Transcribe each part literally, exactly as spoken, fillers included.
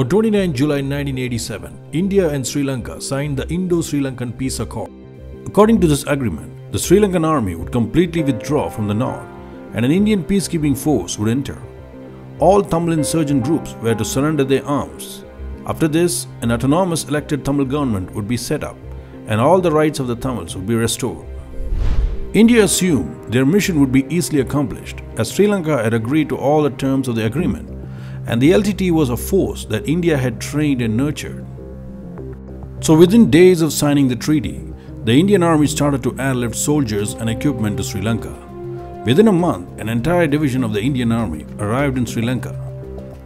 On the twenty-ninth of July nineteen eighty-seven, India and Sri Lanka signed the Indo-Sri Lankan Peace Accord. According to this agreement, the Sri Lankan army would completely withdraw from the north and an Indian peacekeeping force would enter. All Tamil insurgent groups were to surrender their arms. After this, an autonomous elected Tamil government would be set up and all the rights of the Tamils would be restored. India assumed their mission would be easily accomplished as Sri Lanka had agreed to all the terms of the agreement and the L T T E was a force that India had trained and nurtured. So within days of signing the treaty, the Indian army started to airlift soldiers and equipment to Sri Lanka. Within a month, an entire division of the Indian army arrived in Sri Lanka.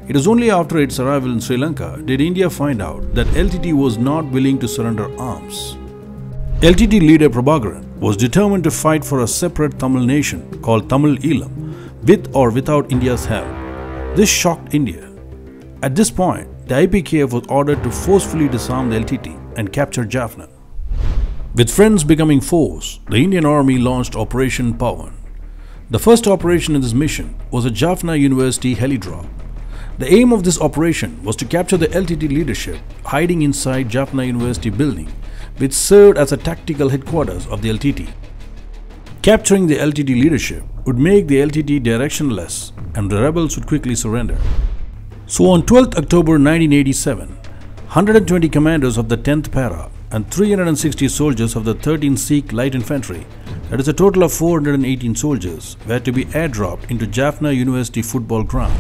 It was only after its arrival in Sri Lanka did India find out that L T T E was not willing to surrender arms. L T T E leader Prabhakaran was determined to fight for a separate Tamil nation called Tamil Eelam, with or without India's help. This shocked India. At this point, the I P K F was ordered to forcefully disarm the L T T E and capture Jaffna. With friends becoming foes, the Indian Army launched Operation Pawan. The first operation in this mission was a Jaffna University helidrop. The aim of this operation was to capture the L T T E leadership hiding inside Jaffna University building, which served as a tactical headquarters of the L T T E. Capturing the L T T E leadership would make the L T T E directionless and the rebels would quickly surrender. So on the twelfth of October nineteen eighty-seven, one hundred twenty commandos of the tenth Para and three hundred sixty soldiers of the thirteenth Sikh Light Infantry, that is a total of four hundred eighteen soldiers, were to be airdropped into Jaffna University football ground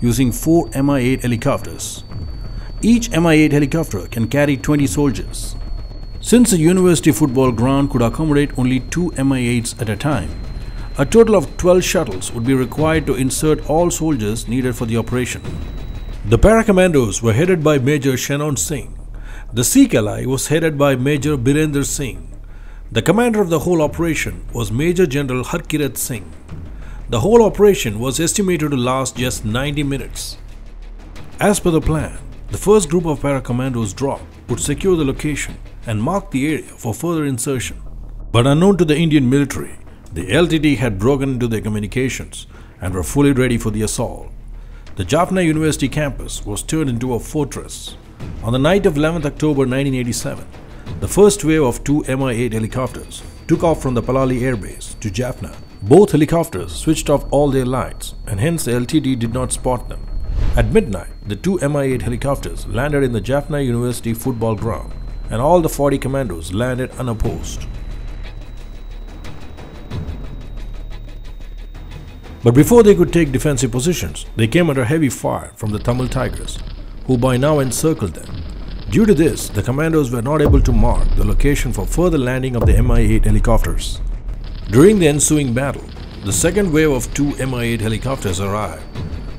using four M I eight helicopters. Each M I eight helicopter can carry twenty soldiers. Since the university football ground could accommodate only two M I eights at a time, a total of twelve shuttles would be required to insert all soldiers needed for the operation. The Para Commandos were headed by Major Sheonan Singh. The Sikh L I was headed by Major Birender Singh. The commander of the whole operation was Major General Harkirat Singh. The whole operation was estimated to last just ninety minutes. As per the plan, the first group of Para Commandos dropped would secure the location and mark the area for further insertion. But unknown to the Indian military, the L T T E had broken into their communications and were fully ready for the assault. The Jaffna University campus was turned into a fortress. On the night of the eleventh of October nineteen eighty-seven, the first wave of two M I eight helicopters took off from the Palali Air Base to Jaffna. Both helicopters switched off all their lights and hence the L T T E did not spot them. At midnight, the two M I eight helicopters landed in the Jaffna University football ground and all the forty commandos landed unopposed. But before they could take defensive positions, they came under heavy fire from the Tamil Tigers, who by now encircled them. Due to this, the commandos were not able to mark the location for further landing of the M I eight helicopters. During the ensuing battle, the second wave of two M I eight helicopters arrived,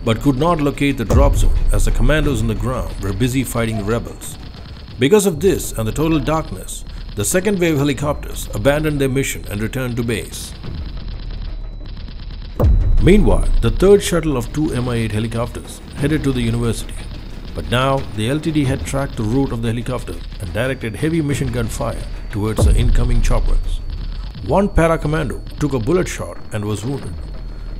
but could not locate the drop zone as the commandos on the ground were busy fighting the rebels. Because of this and the total darkness, the second wave helicopters abandoned their mission and returned to base. Meanwhile, the third shuttle of two M I eight helicopters headed to the university. But now, the L T T E had tracked the route of the helicopter and directed heavy machine gun fire towards the incoming choppers. One Para Commando took a bullet shot and was wounded.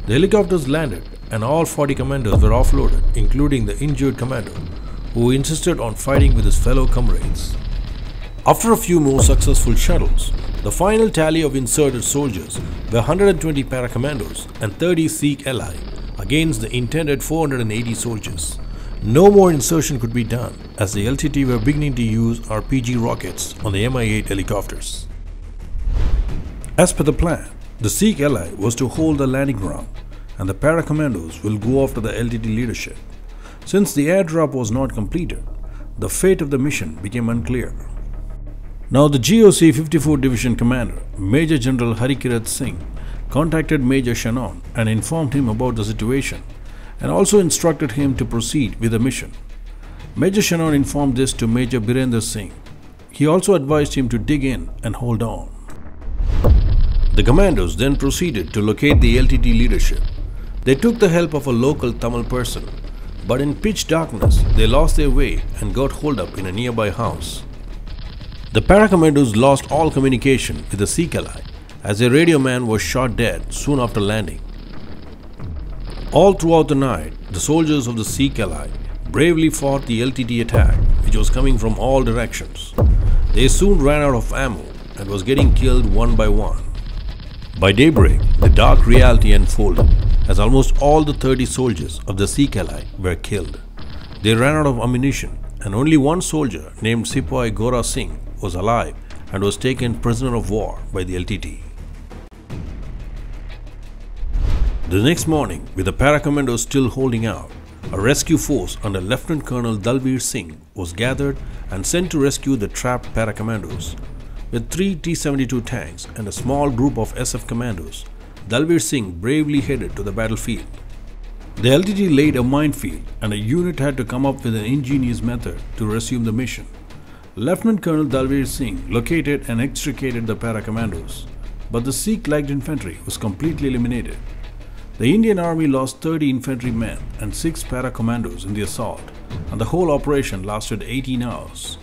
The helicopters landed and all forty commandos were offloaded, including the injured commando, who insisted on fighting with his fellow comrades. After a few more successful shuttles, the final tally of inserted soldiers were one hundred twenty Para Commandos and thirty Sikh L I against the intended four hundred eighty soldiers. No more insertion could be done as the L T T E were beginning to use R P G rockets on the M I eight helicopters. As per the plan, the Sikh L I was to hold the landing ground and the Para Commandos will go after the L T T E leadership. Since the airdrop was not completed, the fate of the mission became unclear. Now the G O C fifty-four Division Commander, Major General Harkirat Singh, contacted Major Shannon and informed him about the situation and also instructed him to proceed with the mission. Major Shannon informed this to Major Birender Singh. He also advised him to dig in and hold on. The commandos then proceeded to locate the L T T E leadership. They took the help of a local Tamil person, but in pitch darkness, they lost their way and got holed up in a nearby house. The Para Commandos lost all communication with the Sikh L I as their radio man was shot dead soon after landing. All throughout the night, the soldiers of the Sikh L I bravely fought the L T T E attack, which was coming from all directions. They soon ran out of ammo and was getting killed one by one. By daybreak, the dark reality unfolded, as almost all the thirty soldiers of the Sikh ally were killed. They ran out of ammunition, and only one soldier named Sipoy Gora Singh was alive and was taken prisoner of war by the L T T E. The next morning, with the Para Commandos still holding out, a rescue force under Lieutenant Colonel Dalbir Singh was gathered and sent to rescue the trapped Para Commandos. With three T seventy-two tanks and a small group of S F Commandos, Dalbir Singh bravely headed to the battlefield. The L T T E laid a minefield, and a unit had to come up with an ingenious method to resume the mission. Lieutenant Colonel Dalbir Singh located and extricated the Para Commandos, but the Sikh light infantry was completely eliminated. The Indian Army lost thirty infantrymen and six Para Commandos in the assault, and the whole operation lasted eighteen hours.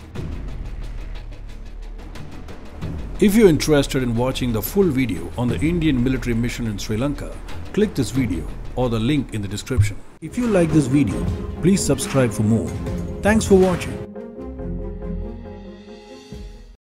If you're interested in watching the full video on the Indian military mission in Sri Lanka, click this video or the link in the description. If you like this video, please subscribe for more. Thanks for watching.